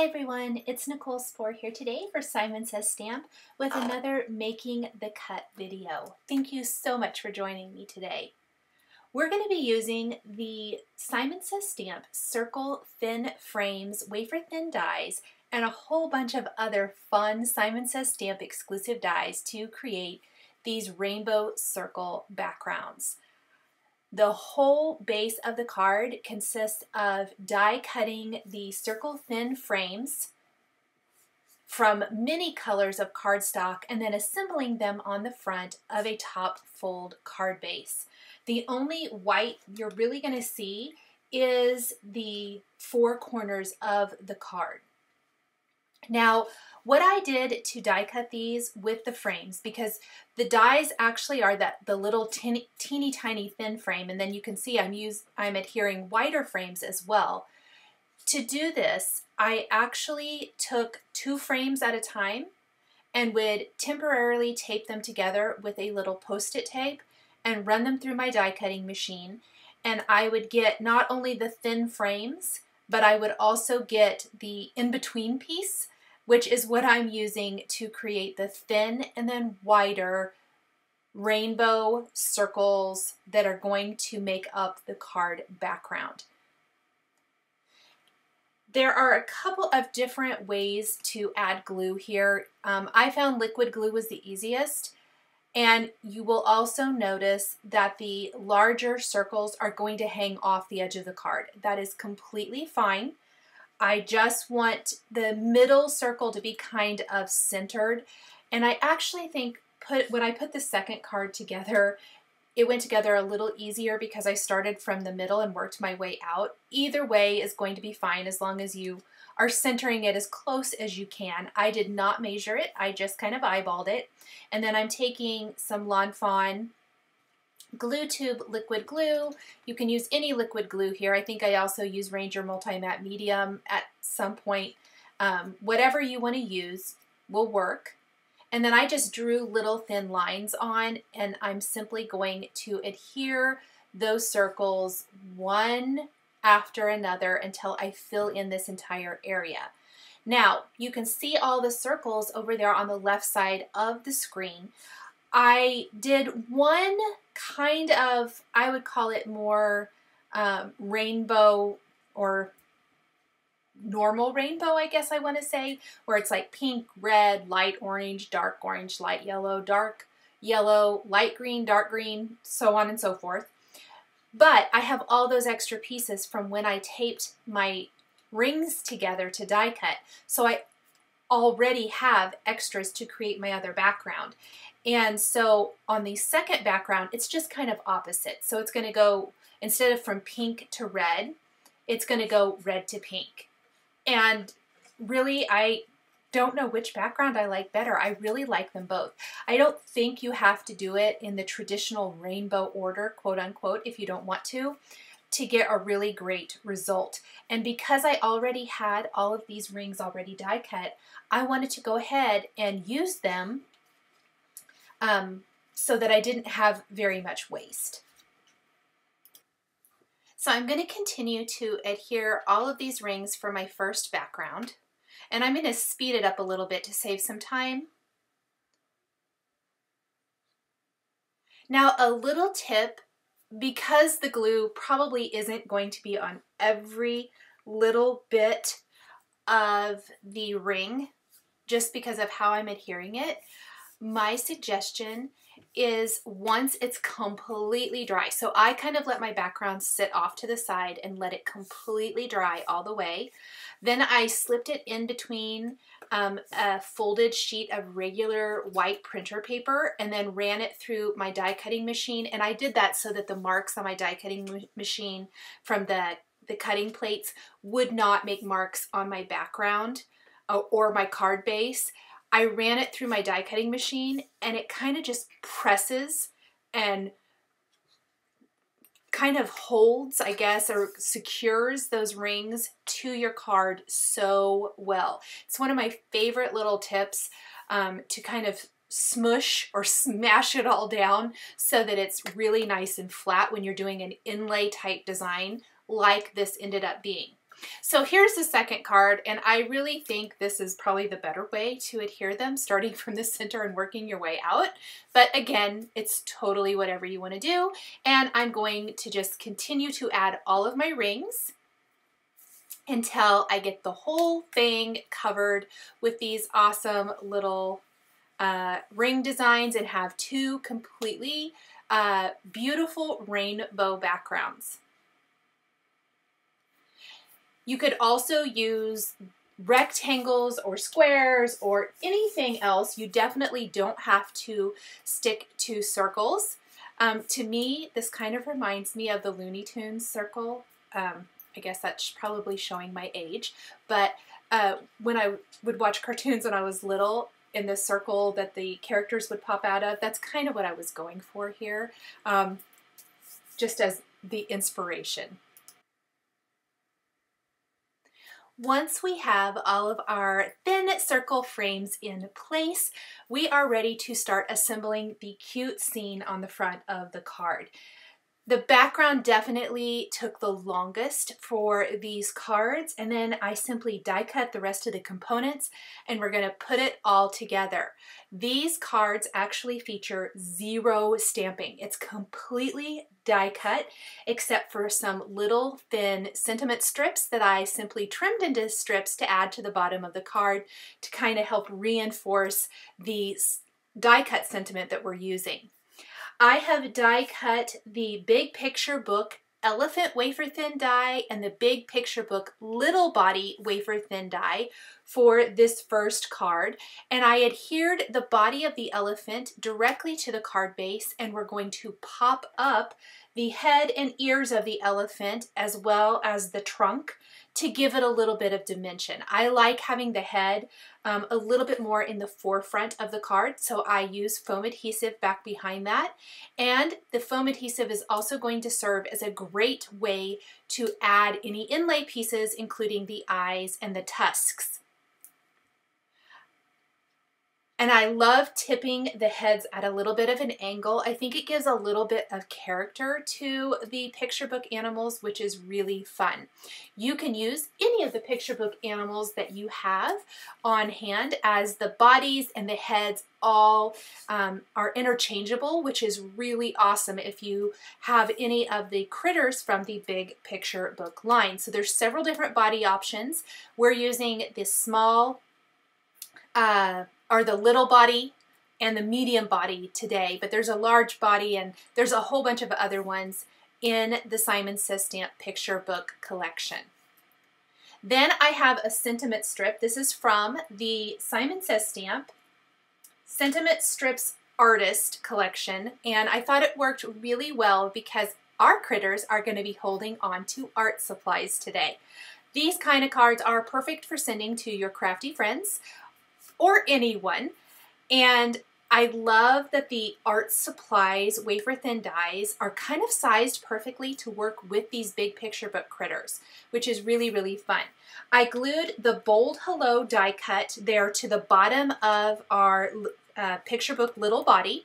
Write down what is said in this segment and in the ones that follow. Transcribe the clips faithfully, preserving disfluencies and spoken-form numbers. Hi everyone, it's Nichol Spohr here today for Simon Says Stamp with another Making the Cut video. Thank you so much for joining me today. We're going to be using the Simon Says Stamp Circle Thin Frames Wafer Thin Dies and a whole bunch of other fun Simon Says Stamp exclusive dies to create these rainbow circle backgrounds. The whole base of the card consists of die cutting the circle thin frames from many colors of cardstock and then assembling them on the front of a top fold card base. The only white you're really going to see is the four corners of the card. Now, what I did to die cut these with the frames, because the dies actually are that the little teeny, teeny tiny thin frame, and then you can see I'm use, I'm adhering wider frames as well. To do this, I actually took two frames at a time and would temporarily tape them together with a little post-it tape and run them through my die cutting machine, and I would get not only the thin frames, but I would also get the in-between piece, which is what I'm using to create the thin and then wider rainbow circles that are going to make up the card background. There are a couple of different ways to add glue here. Um, I found liquid glue was the easiest, and you will also notice that the larger circles are going to hang off the edge of the card. That is completely fine. I just want the middle circle to be kind of centered. And I actually think put when I put the second card together, it went together a little easier because I started from the middle and worked my way out. Either way is going to be fine as long as you are centering it as close as you can. I did not measure it, I just kind of eyeballed it. And then I'm taking some Lawn Fawn glue tube liquid glue. You can use any liquid glue here. I think I also use Ranger Multi Matte Medium at some point. Um, whatever you want to use will work. And then I just drew little thin lines on, and I'm simply going to adhere those circles one after another until I fill in this entire area. Now, you can see all the circles over there on the left side of the screen. I did one kind of, I would call it more um, rainbow or normal rainbow, I guess I want to say, where it's like pink, red, light orange, dark orange, light yellow, dark yellow, light green, dark green, so on and so forth. But I have all those extra pieces from when I taped my rings together to die cut, so I already have extras to create my other background. And so on the second background, it's just kind of opposite. So it's going to go, instead of from pink to red, it's going to go red to pink. And really, I don't know which background I like better. I really like them both. I don't think you have to do it in the traditional rainbow order, quote unquote, if you don't want to, to get a really great result. And because I already had all of these rings already die cut, I wanted to go ahead and use them um, so that I didn't have very much waste. So I'm going to continue to adhere all of these rings for my first background, and I'm going to speed it up a little bit to save some time. Now, a little tip, because the glue probably isn't going to be on every little bit of the ring, just because of how I'm adhering it, my suggestion is once it's completely dry. So I kind of let my background sit off to the side and let it completely dry all the way. Then I slipped it in between um, a folded sheet of regular white printer paper and then ran it through my die cutting machine. And I did that so that the marks on my die cutting machine from the, the cutting plates would not make marks on my background or my card base. I ran it through my die cutting machine, and it kind of just presses and kind of holds, I guess, or secures those rings to your card so well. It's one of my favorite little tips um, to kind of smush or smash it all down so that it's really nice and flat when you're doing an inlay type design like this ended up being. So here's the second card, and I really think this is probably the better way to adhere them, starting from the center and working your way out. But again, it's totally whatever you want to do. And I'm going to just continue to add all of my rings until I get the whole thing covered with these awesome little uh, ring designs and have two completely uh, beautiful rainbow backgrounds. You could also use rectangles or squares or anything else. You definitely don't have to stick to circles. Um, to me, this kind of reminds me of the Looney Tunes circle. Um, I guess that's probably showing my age, but uh, when I would watch cartoons when I was little, in the circle that the characters would pop out of, that's kind of what I was going for here, um, just as the inspiration. Once we have all of our thin circle frames in place, we are ready to start assembling the cute scene on the front of the card. The background definitely took the longest for these cards, and then I simply die cut the rest of the components and we're gonna put it all together. These cards actually feature zero stamping. It's completely die cut except for some little thin sentiment strips that I simply trimmed into strips to add to the bottom of the card to kind of help reinforce the die cut sentiment that we're using. I have die cut the Big Picture Book Elephant Wafer Thin Die and the Big Picture Book Little Body Wafer Thin Die for this first card, and I adhered the body of the elephant directly to the card base, and we're going to pop up the head and ears of the elephant as well as the trunk to give it a little bit of dimension. I like having the head um, a little bit more in the forefront of the card, so I use foam adhesive back behind that, and the foam adhesive is also going to serve as a great way to add any inlay pieces, including the eyes and the tusks. And I love tipping the heads at a little bit of an angle. I think it gives a little bit of character to the picture book animals, which is really fun. You can use any of the picture book animals that you have on hand, as the bodies and the heads all um, are interchangeable, which is really awesome if you have any of the critters from the Big Picture Book line. So there's several different body options. We're using this small, uh, are the little body and the medium body today, but there's a large body and there's a whole bunch of other ones in the Simon Says Stamp picture book collection. Then I have a sentiment strip. This is from the Simon Says Stamp Sentiment Strips Artist collection, and I thought it worked really well because our critters are going to be holding on to art supplies today. These kind of cards are perfect for sending to your crafty friends or anyone, and I love that the art supplies wafer thin dies are kind of sized perfectly to work with these big picture book critters, which is really, really fun. I glued the bold hello die cut there to the bottom of our uh, picture book little body,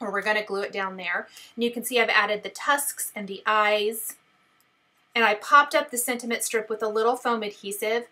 or we're gonna glue it down there. And you can see I've added the tusks and the eyes, and I popped up the sentiment strip with a little foam adhesive.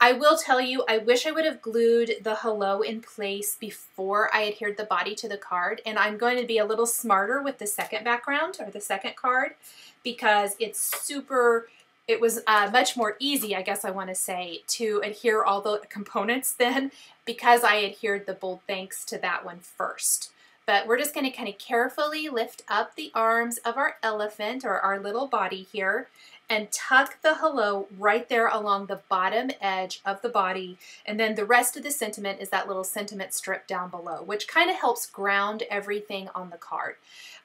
I will tell you, I wish I would have glued the hello in place before I adhered the body to the card, and I'm going to be a little smarter with the second background or the second card because it's super, it was uh, much more easy, I guess I want to say, to adhere all the components then because I adhered the bold thanks to that one first. But we're just going to kind of carefully lift up the arms of our elephant or our little body here and tuck the hello right there along the bottom edge of the body, and then the rest of the sentiment is that little sentiment strip down below, which kind of helps ground everything on the card.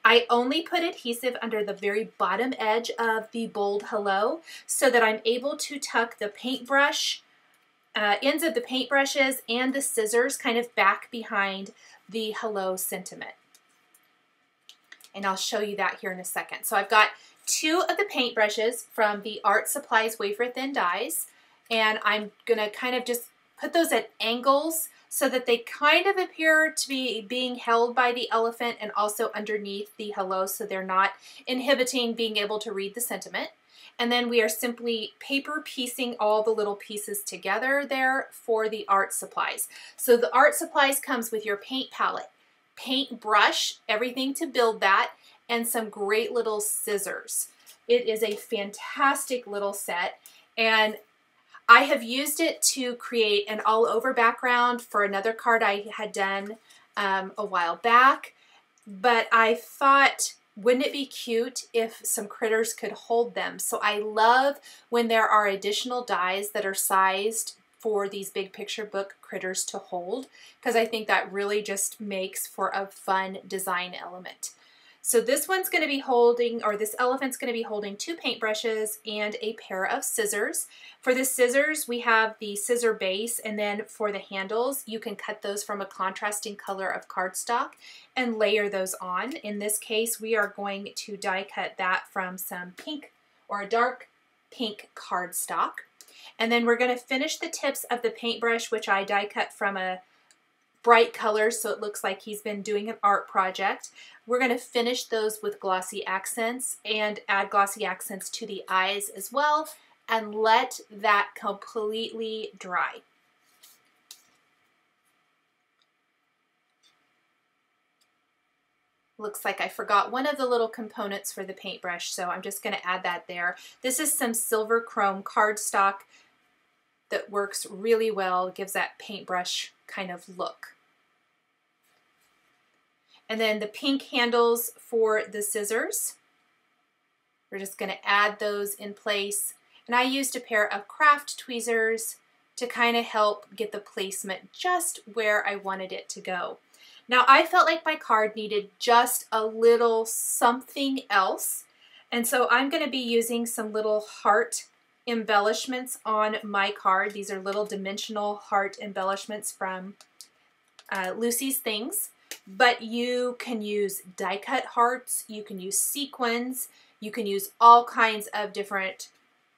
I only put adhesive under the very bottom edge of the bold hello so that I'm able to tuck the paintbrush, uh, ends of the paintbrushes and the scissors kind of back behind the hello sentiment. And I'll show you that here in a second. So I've got two of the paintbrushes from the Art Supplies Wafer Thin Dies, and I'm gonna kind of just put those at angles so that they kind of appear to be being held by the elephant and also underneath the hello, so they're not inhibiting being able to read the sentiment. And then we are simply paper piecing all the little pieces together there for the art supplies. So the art supplies comes with your paint palette, paint brush, everything to build that, and some great little scissors. It is a fantastic little set, and I have used it to create an all over background for another card I had done um, a while back, but I thought, wouldn't it be cute if some critters could hold them? So I love when there are additional dies that are sized for these big picture book critters to hold, because I think that really just makes for a fun design element. So this one's going to be holding, or this elephant's going to be holding two paintbrushes and a pair of scissors. For the scissors, we have the scissor base, and then for the handles, you can cut those from a contrasting color of cardstock and layer those on. In this case, we are going to die cut that from some pink or a dark pink cardstock. And then we're going to finish the tips of the paintbrush, which I die cut from a bright colors, so it looks like he's been doing an art project. We're going to finish those with glossy accents and add glossy accents to the eyes as well, and let that completely dry. Looks like I forgot one of the little components for the paintbrush, so I'm just going to add that there. This is some silver chrome cardstock that works really well, gives that paintbrush kind of look. And then the pink handles for the scissors, we're just going to add those in place. And I used a pair of craft tweezers to kind of help get the placement just where I wanted it to go. Now I felt like my card needed just a little something else, and so I'm going to be using some little heart embellishments on my card. These are little dimensional heart embellishments from uh, Lucy's Things, but you can use die cut hearts, you can use sequins, you can use all kinds of different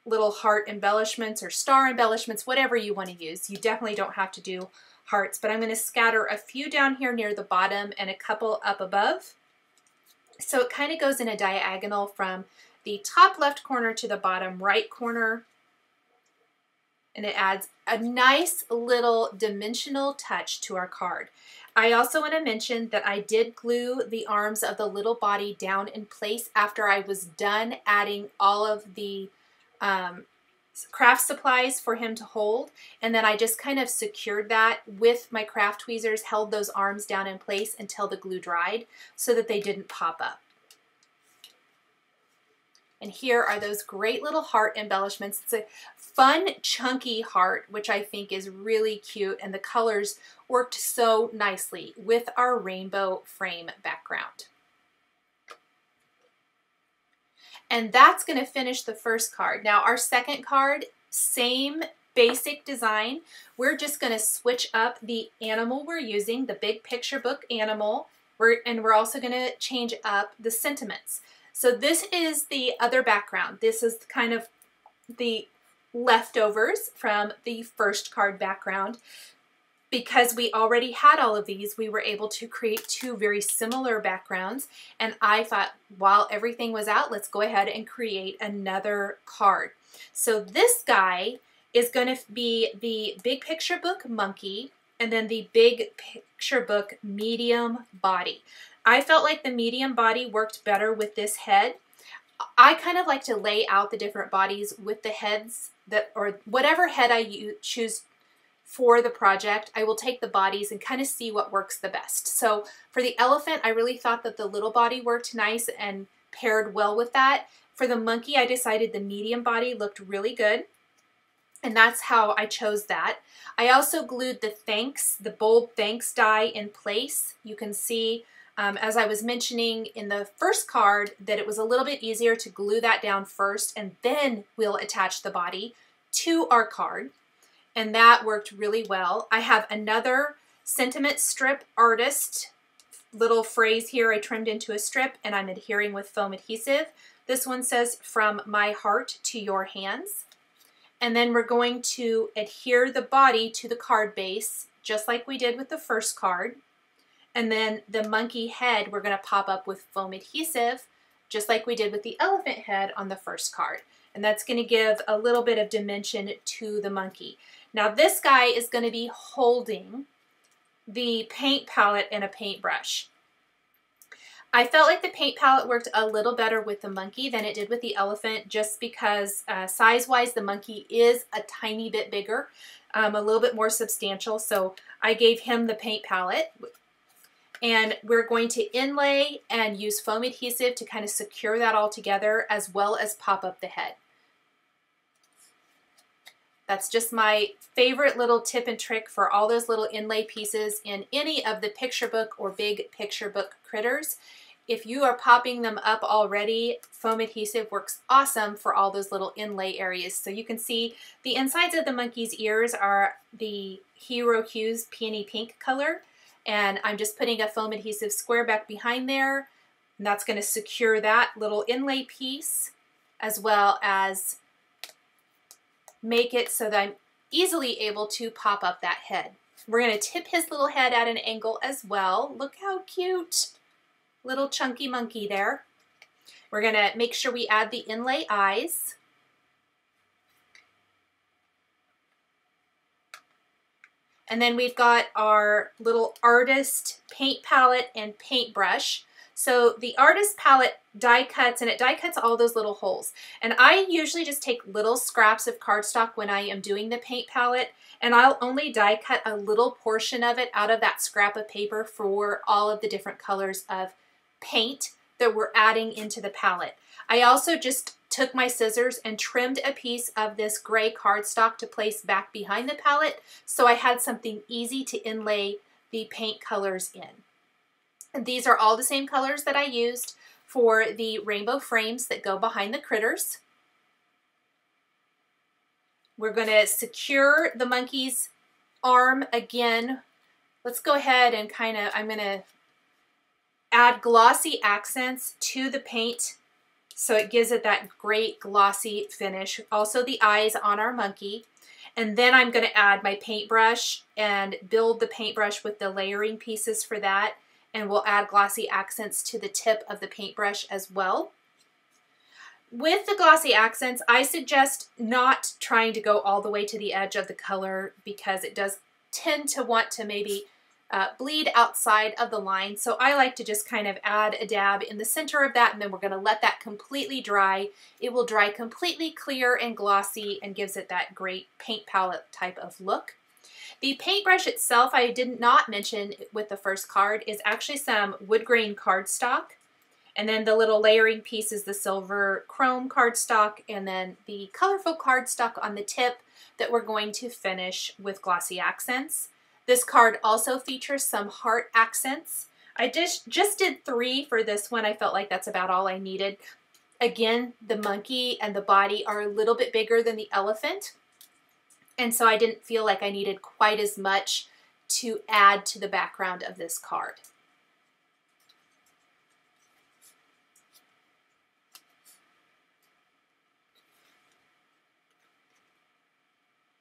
little heart embellishments or star embellishments, whatever you want to use. You definitely don't have to do hearts, but I'm going to scatter a few down here near the bottom and a couple up above. So it kind of goes in a diagonal from the top left corner to the bottom right corner, and it adds a nice little dimensional touch to our card. I also want to mention that I did glue the arms of the little body down in place after I was done adding all of the um, craft supplies for him to hold, and then I just kind of secured that with my craft tweezers, held those arms down in place until the glue dried so that they didn't pop up. And here are those great little heart embellishments. It's a fun, chunky heart, which I think is really cute, and the colors worked so nicely with our rainbow frame background. And that's going to finish the first card. Now our second card, same basic design. We're just going to switch up the animal we're using, the big picture book animal, we're, and we're also going to change up the sentiments. So this is the other background. This is kind of the leftovers from the first card background. Because we already had all of these, we were able to create two very similar backgrounds. And I thought, while everything was out, let's go ahead and create another card. So this guy is going to be the Big Picture Book Monkey, and then the Big Picture Book Medium Body. I felt like the medium body worked better with this head. I kind of like to lay out the different bodies with the heads that, or whatever head I choose for the project, I will take the bodies and kind of see what works the best. So for the elephant, I really thought that the little body worked nice and paired well with that. For the monkey, I decided the medium body looked really good, and that's how I chose that. I also glued the thanks, the bold thanks die in place. You can see, Um, as I was mentioning in the first card, that it was a little bit easier to glue that down first, and then we'll attach the body to our card, and that worked really well. I have another sentiment strip artist little phrase here I trimmed into a strip, and I'm adhering with foam adhesive. This one says, "From my heart to your hands." And then we're going to adhere the body to the card base, just like we did with the first card. And then the monkey head, we're going to pop up with foam adhesive, just like we did with the elephant head on the first card. and that's going to give a little bit of dimension to the monkey. Now this guy is going to be holding the paint palette and a paintbrush. I felt like the paint palette worked a little better with the monkey than it did with the elephant, just because uh, size-wise the monkey is a tiny bit bigger, um, a little bit more substantial, so I gave him the paint palette. And we're going to inlay and use foam adhesive to kind of secure that all together, as well as pop up the head. That's just my favorite little tip and trick for all those little inlay pieces in any of the picture book or big picture book critters. If you are popping them up already, foam adhesive works awesome for all those little inlay areas. So you can see the insides of the monkey's ears are the Hero Hues Peony Pink color, and I'm just putting a foam adhesive square back behind there, and that's going to secure that little inlay piece, as well as make it so that I'm easily able to pop up that head. We're going to tip his little head at an angle as well. Look how cute. Little chunky monkey there. We're going to make sure we add the inlay eyes. And then we've got our little artist paint palette and paintbrush. So the artist palette die cuts, and it die cuts all those little holes. And I usually just take little scraps of cardstock when I am doing the paint palette, and I'll only die cut a little portion of it out of that scrap of paper for all of the different colors of paint that we're adding into the palette. I also just took my scissors and trimmed a piece of this gray cardstock to place back behind the palette, so I had something easy to inlay the paint colors in. These are all the same colors that I used for the rainbow frames that go behind the critters. We're going to secure the monkey's arm again. Let's go ahead and kind of, I'm going to add glossy accents to the paint so it gives it that great glossy finish. Also the eyes on our monkey. And then I'm going to add my paintbrush and build the paintbrush with the layering pieces for that. And we'll add glossy accents to the tip of the paintbrush as well. With the glossy accents, I suggest not trying to go all the way to the edge of the color, because it does tend to want to maybe uh, bleed outside of the line. So I like to just kind of add a dab in the center of that, and then we're going to let that completely dry. It will dry completely clear and glossy and gives it that great paint palette type of look. The paintbrush itself, I did not mention with the first card, is actually some wood grain cardstock. And then the little layering piece is the silver chrome cardstock, and then the colorful cardstock on the tip that we're going to finish with glossy accents. This card also features some heart accents. I just, just did three for this one. I felt like that's about all I needed. Again, the monkey and the body are a little bit bigger than the elephant, and so I didn't feel like I needed quite as much to add to the background of this card.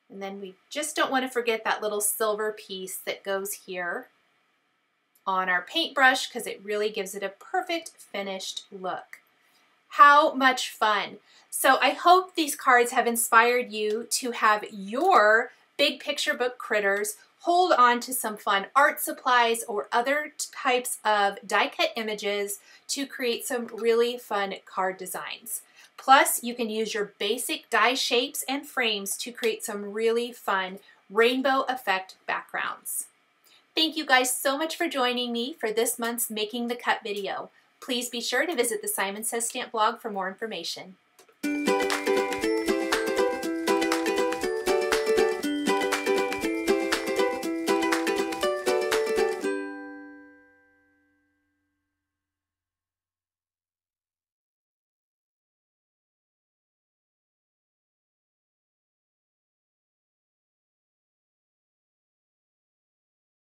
And then we just don't want to forget that little silver piece that goes here on our paintbrush, because it really gives it a perfect finished look. How much fun! So I hope these cards have inspired you to have your big picture book critters hold on to some fun art supplies or other types of die-cut images to create some really fun card designs. Plus, you can use your basic die shapes and frames to create some really fun rainbow effect backgrounds. Thank you guys so much for joining me for this month's Making the Cut video. Please be sure to visit the Simon Says Stamp blog for more information.